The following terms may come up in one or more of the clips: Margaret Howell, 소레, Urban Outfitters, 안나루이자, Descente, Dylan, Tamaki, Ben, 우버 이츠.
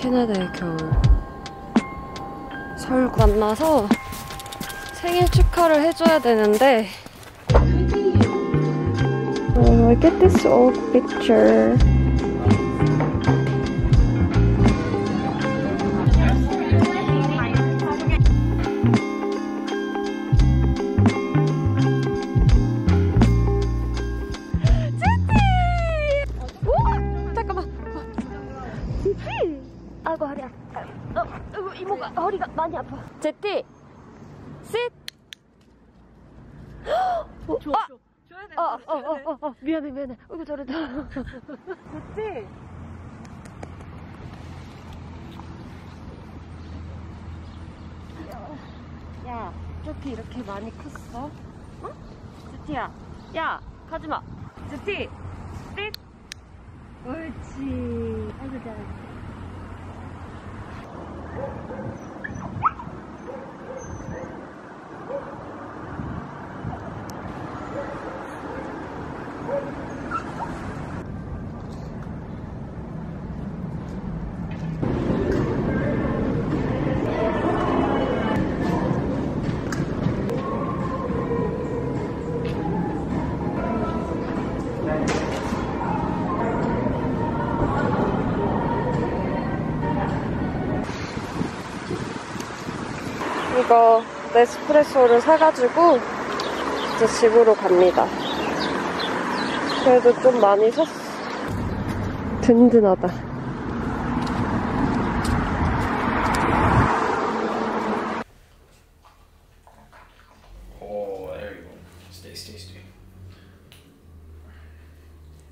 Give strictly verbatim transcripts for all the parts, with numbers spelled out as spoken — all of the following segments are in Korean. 캐나다의 겨울. 설 만나서 생일 축하를 해줘야 되는데. Oh, look at this old picture. 아이고 허리 아파. 어, 아이고 이모가 허리가 많이 아파. 제티, sit. 어, 줘, 아! 줘. 줘야 돼. 어, 어, 어, 어, 어, 미안해, 미안해. 아이고 저래도. 제티. 야, 제티 이렇게 많이 컸어? 어? 제티야, 야, 가지마. 제티, sit. 옳지. 아이고 잘했어. 이거 네스프레소를 사가지고 이제 집으로 갑니다. 그래도 좀 많이 샀어. 든든하다. 오, there you go. Stay, stay, stay.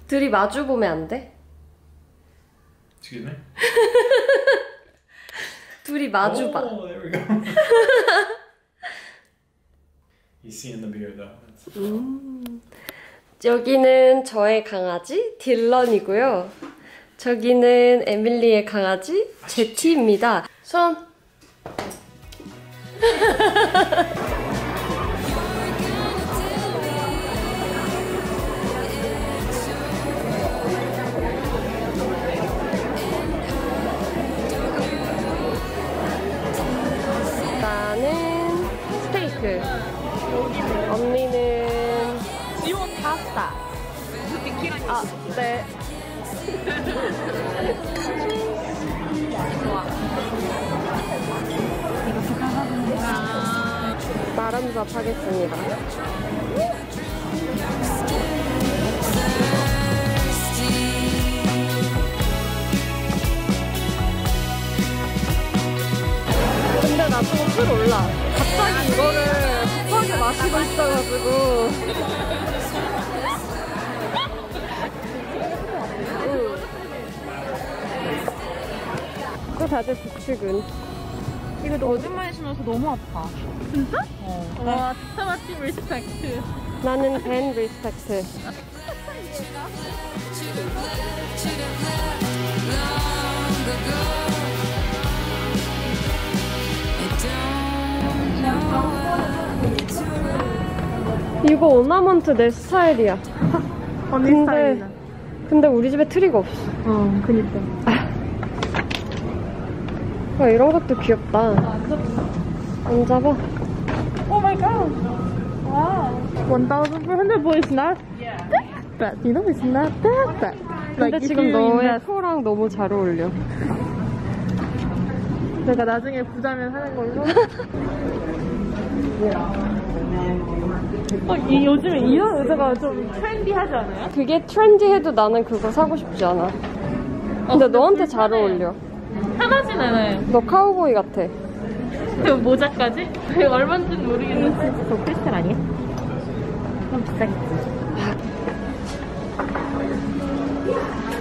둘이 마주 보면 안 돼? Excuse me? 둘이 마주 봐. Oh, there we go. He's seeing the mirror though. 음, 여기는 저의 강아지 딜런이고요. 저기는 에밀리의 강아지 제티입니다. 손. 언니는 파스타. 아, 네. 마람밥 하겠습니다. 근데 나 또 술 올라. 갑자기 이거를 마시고 있어가지고. 그거 다들 복식은. 이거 너무많이 신어서 너무 아파. 진짜? 어. 와, 타마키 리스펙트. 나는 벤 리스펙트. 이거 오나먼트 내 스타일이야. 언니 근데, 스타일이야. 근데 우리 집에 트리가 없어. 어, 그니까. 아, 이런 것도 귀엽다. 안 잡아. 안 잡아? Oh my god. Wow. one thousand four hundred but it's not that bad. You know, it's not that bad. Like, 근데 지금 너의 코랑 너무 잘 어울려. 내가 나중에 부자면 하는 걸로. 어, 이, 요즘에 이런 의자가 좀 트렌디하지 않아요? 그게 트렌디해도 나는 그거 사고 싶지 않아. 근데, 어, 근데 너한테 잘 어울려. 편하진 않아요. 너 카우보이 같아. 그 모자까지? 얼마인지는 모르겠는데. 그거 크리스탈 아니야? 그럼 비싸겠지.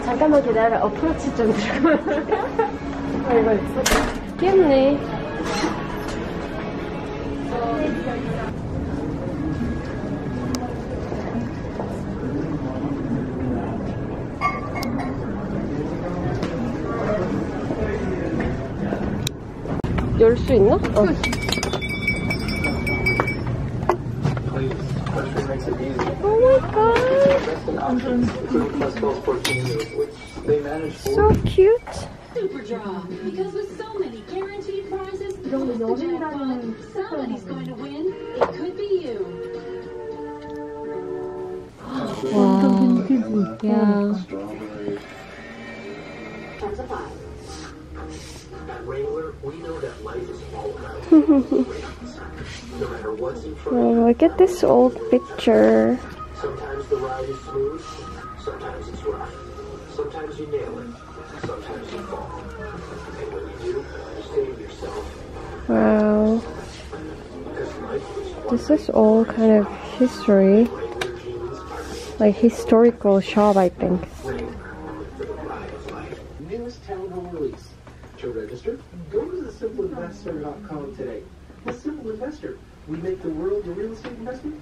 잠깐만 기다려. 어프로치 좀 들고. 아, 이거 있어. 귀엽네. 열 수 있나? 어. Oh my god. So cute. super draw because with so many guaranteed prizes, plus the jackpot, somebody's going to win. It could be you. Wow. Wow. Yeah. At Wrangler, we know that life is all about wins. No matter what's in front of you. Look at this old picture. Sometimes the ride is smooth, sometimes it's rough. Sometimes you nail it, sometimes you fall. And when you do, you save yourself. Wow. This is all kind of history. Like historical shop, I think. Newest townhome release. To register, go to the simple investor dot com today. The Simple Investor. We make the world a real estate investment.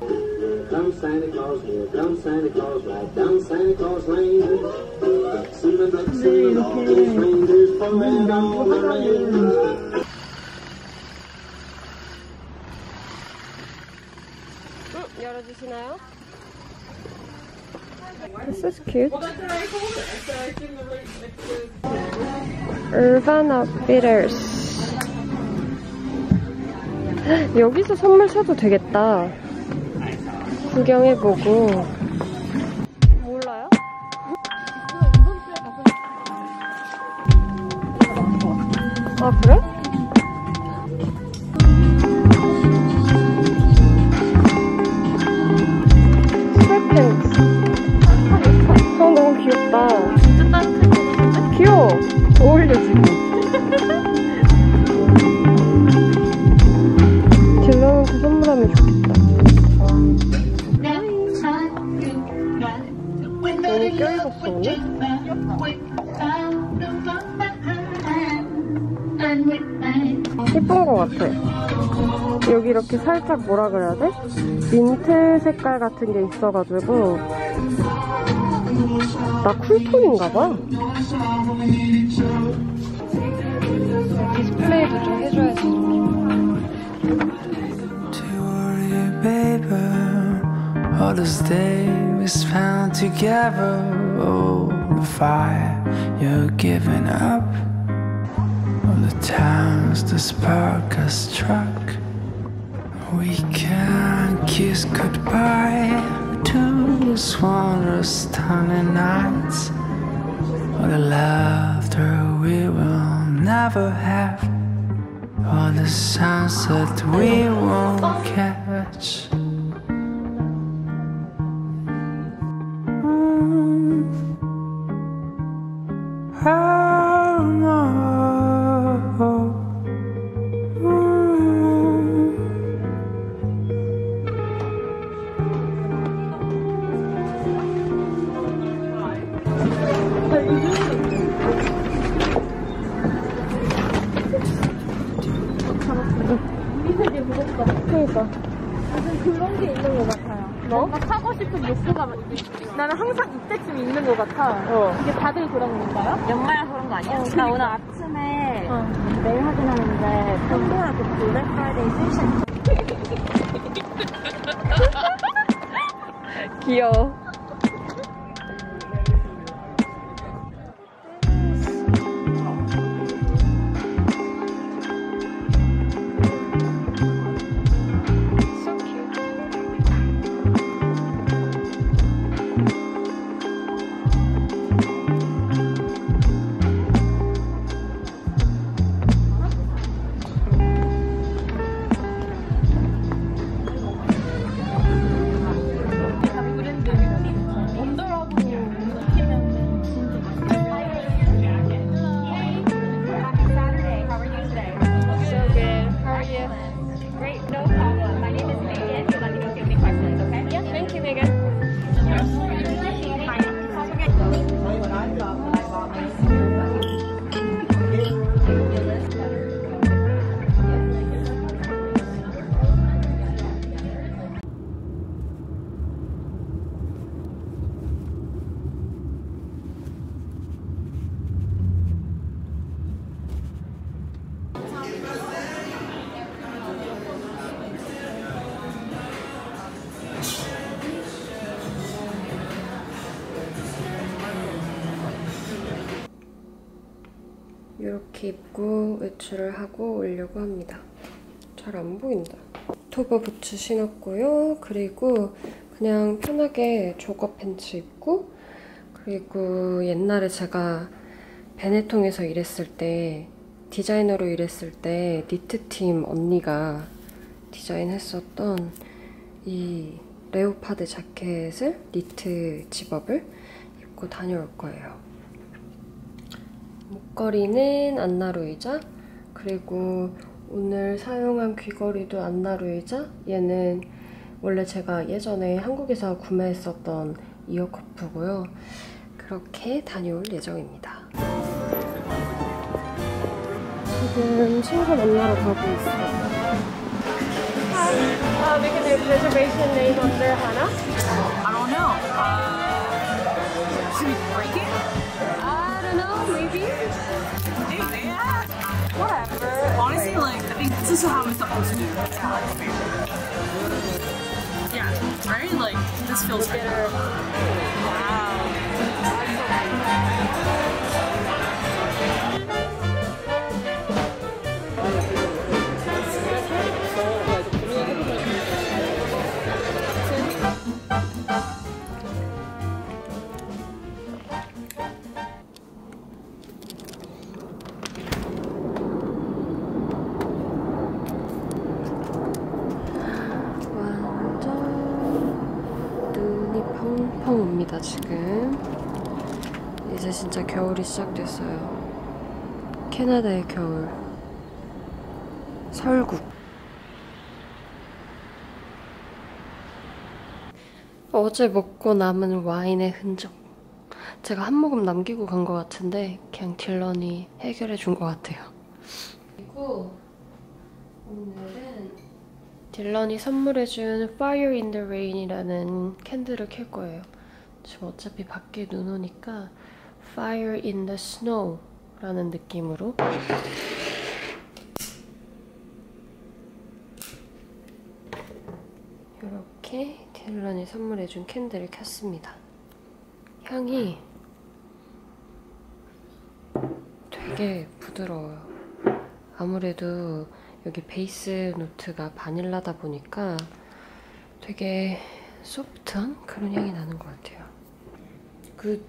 Down Santa Claus Hill, down Santa Claus Ride, down Santa Claus Lane. Ducks and the ducks and all these reindeers pulling down the rain. 열어주시나요? This is cute. Urban Outfitters. 여기서 선물 사도 되겠다. 구경해보고. 몰라요? 아, 그래? 예쁜 것 같아. 여기 이렇게 살짝 뭐라 그래야 돼? 민트 색깔 같은 게 있어가지고 나 쿨톤인가 봐. 디스플레이도 좀 해줘야지. The times the spark has struck, we can kiss goodbye to those wondrous stunning nights, all the laughter we will never have, all the sunset we won't catch. 그런 게 있는 것 같아요. 뭐? 뭔가 사고 싶은 욕구가 나는 항상 이때쯤 있는 것 같아. 어. 이게 다들 그런 건가요? 연말 그런 거 아니야? 어, 나 오늘 아침에 어. 메일 확인하는데 평범하게 블랙 프라이데이 세션 귀여워. 이렇게 입고 외출을 하고 오려고 합니다. 잘 안 보인다. 톱업 부츠 신었고요. 그리고 그냥 편하게 조거 팬츠 입고, 그리고 옛날에 제가 베네통에서 일했을 때, 디자이너로 일했을 때 니트팀 언니가 디자인했었던 이 레오파드 자켓을, 니트 집업을 입고 다녀올 거예요. 목걸이는 안나루이자, 그리고 오늘 사용한 귀걸이도 안나루이자, 얘는 원래 제가 예전에 한국에서 구매했었던 이어커프고요. 그렇게 다녀올 예정입니다. 지금 친구 만나러 가고 있어요. Uh, we can do reservation name on there, Hannah. I don't know. Uh, should we break it? I don't know. Maybe. Maybe. Yeah. Whatever. Honestly, like I think this is how it's supposed to be. Yeah. Right? Like this feels better. Right. Wow. 지금 이제 진짜 겨울이 시작됐어요. 캐나다의 겨울, 설국. 어제 먹고 남은 와인의 흔적, 제가 한 모금 남기고 간 것 같은데 그냥 딜런이 해결해 준 것 같아요. 그리고 오늘은 딜런이 선물해 준 Fire in the Rain 이라는 캔들을 켤 거예요. 지금 어차피 밖에 눈 오니까 Fire in the Snow 라는 느낌으로 이렇게 딜런이 선물해준 캔들을 켰습니다. 향이 되게 부드러워요. 아무래도 여기 베이스 노트가 바닐라다 보니까 되게 소프트한 그런 향이 나는 것 같아요. 굿.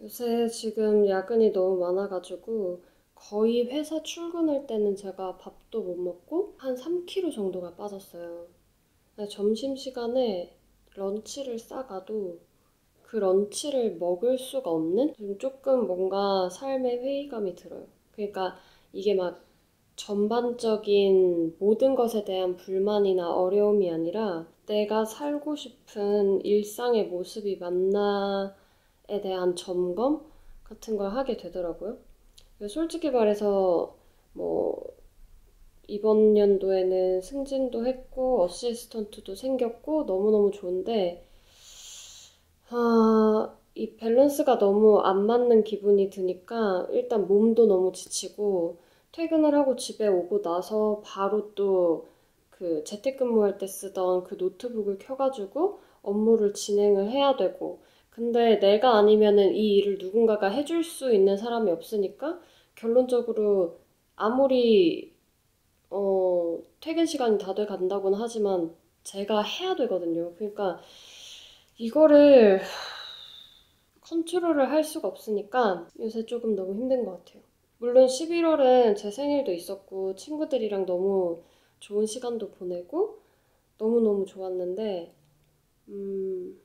요새 지금 야근이 너무 많아가지고 거의 회사 출근할 때는 제가 밥도 못 먹고 한 삼 킬로그램 정도가 빠졌어요. 점심시간에 런치를 싸가도 그 런치를 먹을 수가 없는? 조금 뭔가 삶의 회의감이 들어요. 그러니까 이게 막 전반적인 모든 것에 대한 불만이나 어려움이 아니라 내가 살고 싶은 일상의 모습이 맞나 에 대한 점검 같은 걸 하게 되더라고요. 솔직히 말해서 뭐 이번 연도에는 승진도 했고 어시스턴트도 생겼고 너무너무 좋은데, 아, 이 밸런스가 너무 안 맞는 기분이 드니까 일단 몸도 너무 지치고, 퇴근을 하고 집에 오고 나서 바로 또 그 재택근무할 때 쓰던 그 노트북을 켜가지고 업무를 진행을 해야 되고, 근데 내가 아니면은 이 일을 누군가가 해줄 수 있는 사람이 없으니까 결론적으로 아무리 어, 퇴근 시간이 다 돼 간다고는 하지만 제가 해야 되거든요. 그러니까 이거를 컨트롤을 할 수가 없으니까 요새 조금 너무 힘든 것 같아요. 물론 십일월은 제 생일도 있었고 친구들이랑 너무 좋은 시간도 보내고 너무너무 좋았는데 음...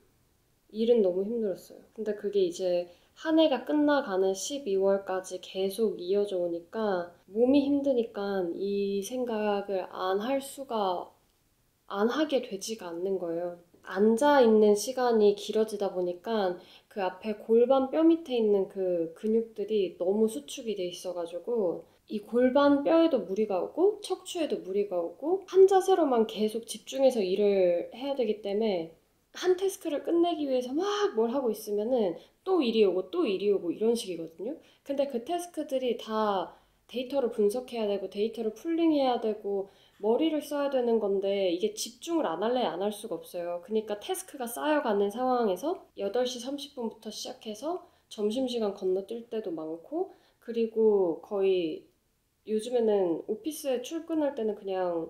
일은 너무 힘들었어요. 근데 그게 이제 한 해가 끝나가는 십이월까지 계속 이어져 오니까 몸이 힘드니까 이 생각을 안 할 수가, 안 하게 되지가 않는 거예요. 앉아있는 시간이 길어지다 보니까 그 앞에 골반 뼈 밑에 있는 그 근육들이 너무 수축이 돼 있어가지고 이 골반 뼈에도 무리가 오고 척추에도 무리가 오고 한 자세로만 계속 집중해서 일을 해야 되기 때문에 한 태스크를 끝내기 위해서 막 뭘 하고 있으면은 또 일이 오고 또 일이 오고 이런 식이거든요. 근데 그 태스크들이 다 데이터를 분석해야 되고 데이터를 풀링해야 되고 머리를 써야 되는 건데 이게 집중을 안 할래 안 할 수가 없어요. 그러니까 태스크가 쌓여가는 상황에서 여덟 시 삼십 분부터 시작해서 점심시간 건너뛸 때도 많고 그리고 거의 요즘에는 오피스에 출근할 때는 그냥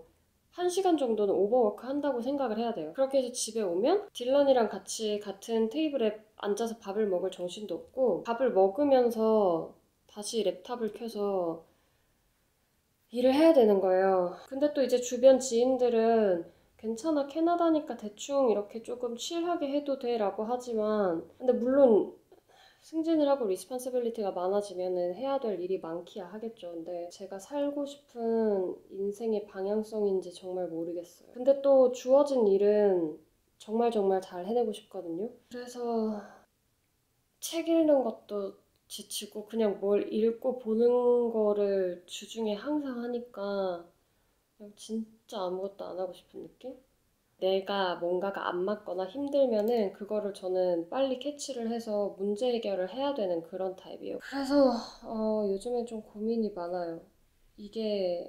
한 시간 정도는 오버워크 한다고 생각을 해야 돼요. 그렇게 해서 집에 오면 딜런이랑 같이 같은 테이블에 앉아서 밥을 먹을 정신도 없고 밥을 먹으면서 다시 랩탑을 켜서 일을 해야 되는 거예요. 근데 또 이제 주변 지인들은 괜찮아 캐나다니까 대충 이렇게 조금 칠하게 해도 돼 라고 하지만 근데 물론 승진을 하고 리스폰시빌리티가 많아지면은 해야 될 일이 많기야 하겠죠. 근데 제가 살고 싶은 인생의 방향성인지 정말 모르겠어요. 근데 또 주어진 일은 정말 정말 잘 해내고 싶거든요. 그래서 책 읽는 것도 지치고 그냥 뭘 읽고 보는 거를 주중에 항상 하니까 그냥 진짜 아무것도 안 하고 싶은 느낌? 내가 뭔가가 안 맞거나 힘들면은 그거를 저는 빨리 캐치를 해서 문제 해결을 해야 되는 그런 타입이에요. 그래서 어, 요즘에 좀 고민이 많아요. 이게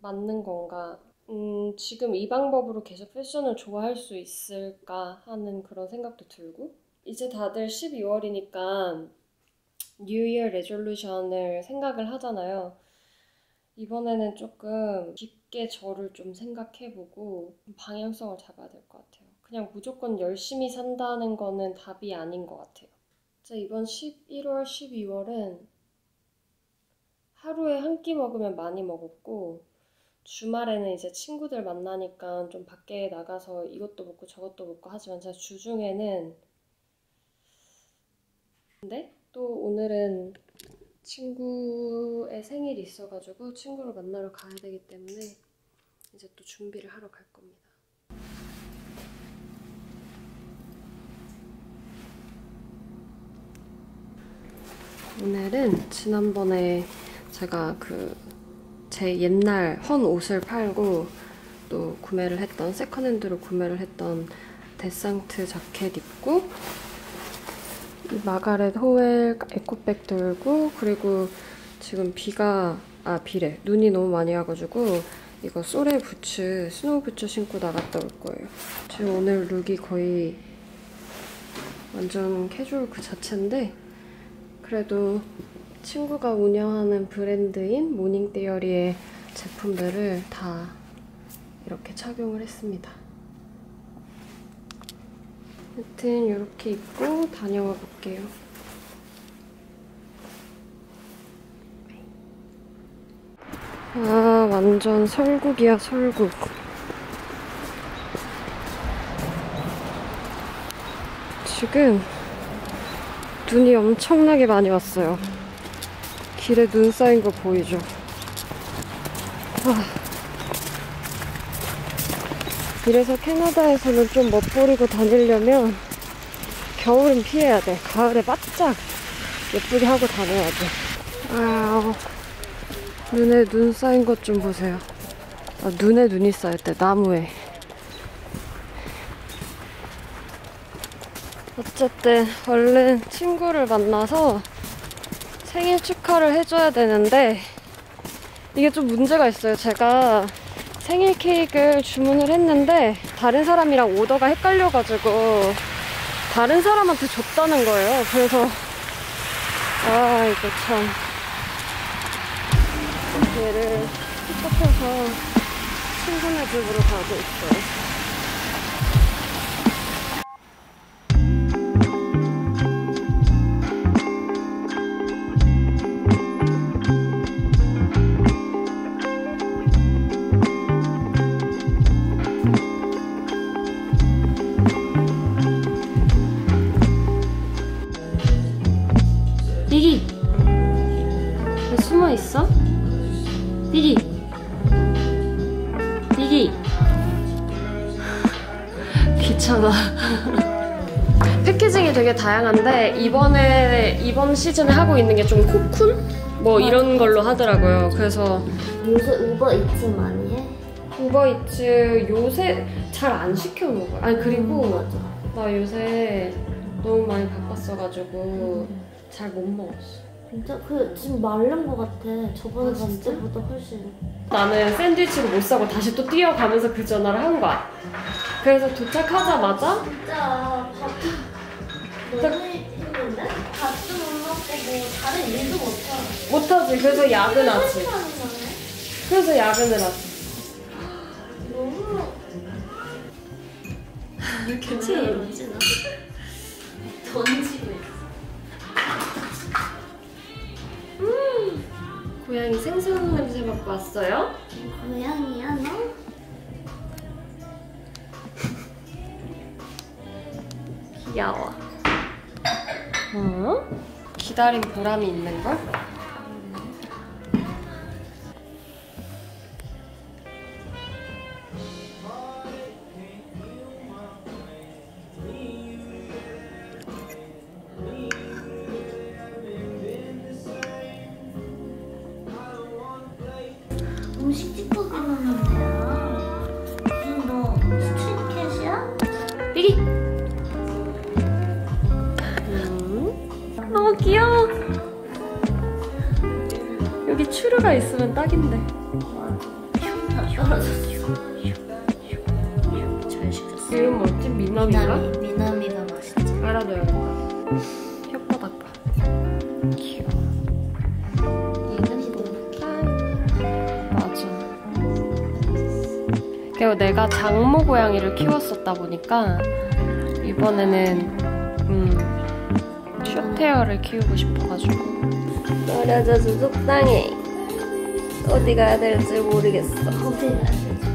맞는 건가? 음, 지금 이 방법으로 계속 패션을 좋아할 수 있을까 하는 그런 생각도 들고 이제 다들 십이월이니까 뉴 이어 레졸루션을 생각을 하잖아요. 이번에는 조금 깊게 저를 좀 생각해보고 방향성을 잡아야 될 것 같아요. 그냥 무조건 열심히 산다는 거는 답이 아닌 것 같아요. 자, 이번 십일월, 십이월은 하루에 한 끼 먹으면 많이 먹었고 주말에는 이제 친구들 만나니까 좀 밖에 나가서 이것도 먹고 저것도 먹고 하지만 제가 주중에는 근데 또 오늘은 친구의 생일이 있어가지고 친구를 만나러 가야 되기 때문에 이제 또 준비를 하러 갈 겁니다. 오늘은 지난번에 제가 그 제 옛날 헌 옷을 팔고 또 구매를 했던 세컨핸드로 구매를 했던 데상트 자켓 입고 마가렛 호웰 에코백 들고 그리고 지금 비가 아 비래 눈이 너무 많이 와가지고 이거 소레 부츠 스노우 부츠 신고 나갔다 올 거예요. 지금 오늘 룩이 거의 완전 캐주얼 그 자체인데 그래도 친구가 운영하는 브랜드인 모닝데어리의 제품들을 다 이렇게 착용을 했습니다. 하여튼 이렇게 입고 다녀와 볼게요. 아, 완전 설국이야, 설국. 지금 눈이 엄청나게 많이 왔어요. 길에 눈 쌓인 거 보이죠? 아. 이래서 캐나다에서는 좀 멋부리고 다니려면 겨울은 피해야 돼. 가을에 바짝 예쁘게 하고 다녀야 돼. 아, 눈에 눈 쌓인 것 좀 보세요. 아, 눈에 눈이 쌓였대. 나무에. 어쨌든 얼른 친구를 만나서 생일 축하를 해줘야 되는데 이게 좀 문제가 있어요. 제가 생일 케이크를 주문을 했는데 다른 사람이랑 오더가 헷갈려가지고 다른 사람한테 줬다는 거예요. 그래서 아 이거 참 얘를 픽업해서 친구네 집으로 가고 있어요. 패키징이 되게 다양한데 이번에 이번 시즌에 하고 있는 게 좀 코쿤? 뭐 이런 걸로 하더라고요. 그래서 요새 우버 이츠 많이 해? 우버 이츠 요새 잘 안 시켜 먹어요. 아니 그리고 음, 맞아. 나 요새 너무 많이 바빴어가지고 음. 잘 못 먹었어. 진짜? 그 지금 마른 거 같아. 저번에 봤을 때보다 훨씬. 나는 샌드위치를 못 사고 다시 또 뛰어가면서 그 전화를 한 거야. 그래서 도착하자마자 진짜 밥도 너무 힘든데? 밥도 못 먹고 뭐 다른 일도 못하고 못하지. 그래서 야근하지. 그래서 야근을 하지. 너무... 괜찮아. 던지고 있어. 음, 고양이 생선 냄새 맡고 왔어요? 고양이야 너? 귀여워. 어? 기다린 보람이 있는걸? 음식 찍고 가면 돼요. 지금 너 스트릿캣이야? 삐리! 음. 너무 귀여워! 여기 추루가 있으면 딱인데. 잘 시켰어. 이름 뭐지? 미나미가? 미나미가 맛있지. 알아둬요. 혓바닥 봐. 귀여워. 그리고 내가 장모 고양이를 키웠었다 보니까 이번에는 음, 숏헤어를 키우고 싶어가지고. 어려져서 속상해. 어디 가야 될지 모르겠어. 어디 가야 될지.